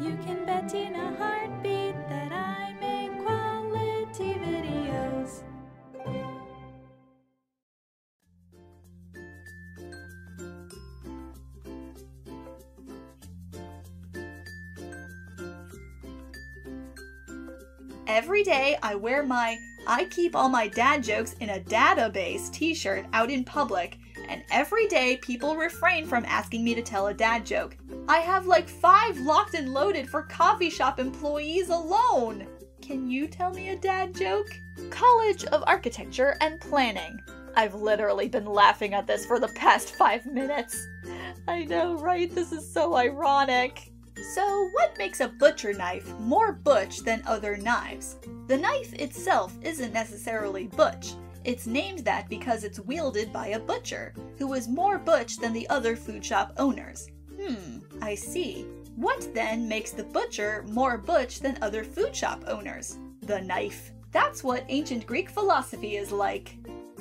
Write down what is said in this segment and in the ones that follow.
You can bet in a heartbeat that I make quality videos. Every day I wear my I keep all my dad jokes in a database t-shirt out in public, and every day people refrain from asking me to tell a dad joke. I have like 5 locked and loaded for coffee shop employees alone! Can you tell me a dad joke? College of Architecture and Planning. I've literally been laughing at this for the past 5 minutes. I know, right? This is so ironic. So, what makes a butcher knife more butch than other knives? The knife itself isn't necessarily butch. It's named that because it's wielded by a butcher, who is more butch than the other food shop owners. I see. What then makes the butcher more butch than other food shop owners? The knife. That's what ancient Greek philosophy is like.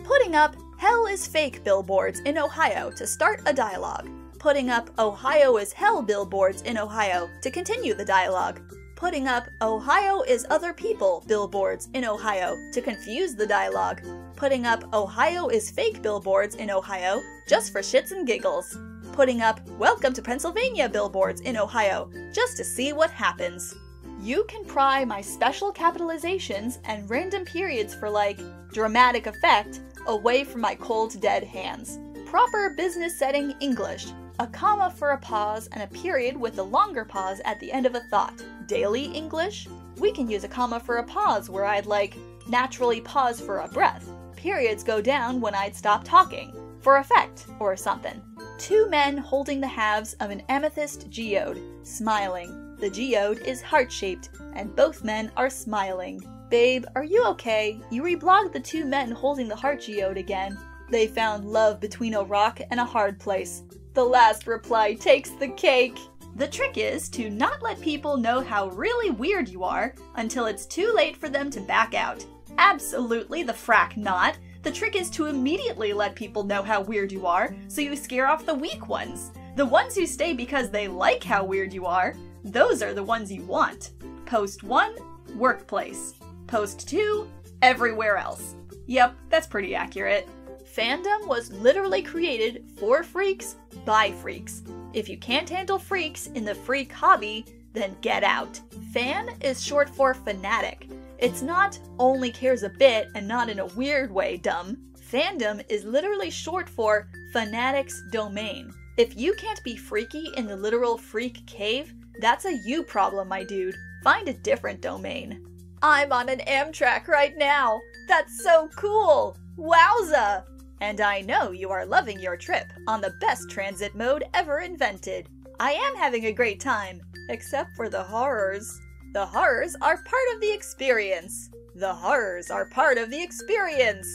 Putting up "Hell is fake" billboards in Ohio to start a dialogue. Putting up "Ohio is hell" billboards in Ohio to continue the dialogue. Putting up "Ohio is other people" billboards in Ohio to confuse the dialogue. Putting up "Ohio is fake" billboards in Ohio just for shits and giggles. Putting up "Welcome to Pennsylvania" billboards in Ohio just to see what happens. You can pry my special capitalizations and random periods for like dramatic effect away from my cold dead hands. Proper business setting English. A comma for a pause and a period with a longer pause at the end of a thought. Daily English? We can use a comma for a pause where I'd like naturally pause for a breath. Periods go down when I'd stop talking. For effect, or something. 2 men holding the halves of an amethyst geode, smiling. The geode is heart-shaped, and both men are smiling. Babe, are you okay? You reblogged the 2 men holding the heart geode again. They found love between a rock and a hard place. The last reply takes the cake. The trick is to not let people know how really weird you are until it's too late for them to back out. Absolutely the frack not. The trick is to immediately let people know how weird you are, so you scare off the weak ones. The ones who stay because they like how weird you are, those are the ones you want. Post 1, workplace. Post 2, everywhere else. Yep, that's pretty accurate. Fandom was literally created for freaks, by freaks. If you can't handle freaks in the freak hobby, then get out. Fan is short for fanatic. It's not only cares a bit and not in a weird way, dumb. Fandom is literally short for fanatic's domain. If you can't be freaky in the literal freak cave, that's a you problem, my dude. Find a different domain. I'm on an Amtrak right now. That's so cool. Wowza! And I know you are loving your trip on the best transit mode ever invented. I am having a great time, except for the horrors. The horrors are part of the experience. The horrors are part of the experience.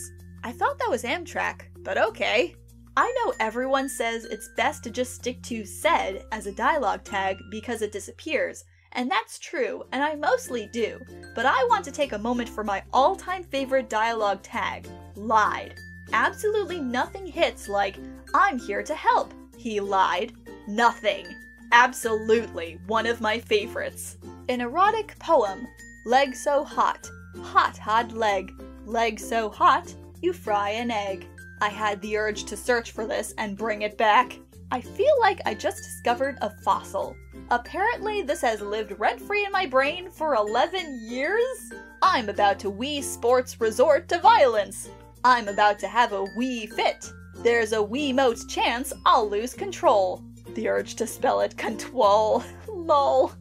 I thought that was Amtrak, but okay. I know everyone says it's best to just stick to said as a dialogue tag because it disappears, and that's true, and I mostly do, but I want to take a moment for my all-time favorite dialogue tag, lied. Absolutely nothing hits like, "I'm here to help. He lied." Nothing. Absolutely one of my favorites. An erotic poem, leg so hot, hot hot leg, leg so hot, you fry an egg. I had the urge to search for this and bring it back. I feel like I just discovered a fossil. Apparently this has lived rent-free in my brain for 11 years? I'm about to Wii Sports resort to violence. I'm about to have a Wii fit. There's a Wiimote chance I'll lose control. The urge to spell it control. Lol.